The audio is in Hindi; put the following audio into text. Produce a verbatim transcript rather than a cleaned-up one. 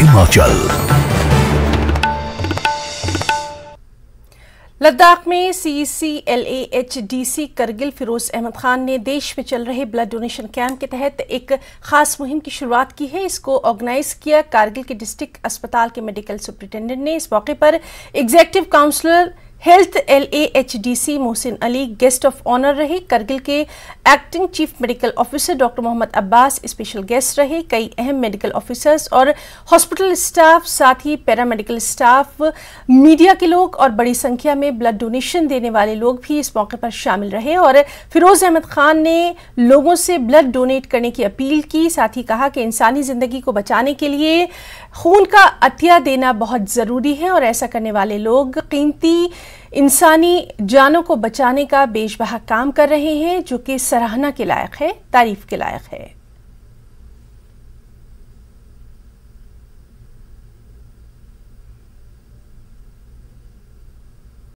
हिमाचल। लद्दाख में C E C L A H D C Kargil Firoz Ahmad Khan ने देश में चल रहे ब्लड डोनेशन कैंप के तहत एक खास मुहिम की शुरुआत की है। इसको ऑर्गेनाइज किया कारगिल के डिस्ट्रिक्ट अस्पताल के मेडिकल सुप्रिटेंडेंट ने। इस मौके पर executive counsellor health L A H D C Mohsin Ali guest of honour रहे। करगिल के acting chief medical officer doctor Mohammad Abbas special guest रहे। कई अहम मेडिकल ऑफिसर्स और हॉस्पिटल स्टाफ, साथ ही पैरामेडिकल स्टाफ, मीडिया के लोग और बड़ी संख्या में ब्लड डोनेशन देने वाले लोग भी इस मौके पर शामिल रहे। और फिरोज अहमद खान ने लोगों से ब्लड डोनेट करने की अपील की, साथ ही कहा कि इंसानी ज़िंदगी को बचाने के लिए खून का अतिया देना बहुत ज़रूरी है और ऐसा करने वाले लोग कीमती इंसानी जानों को बचाने का बेशबहा काम कर रहे हैं, जो कि सराहना के लायक है, तारीफ के लायक है।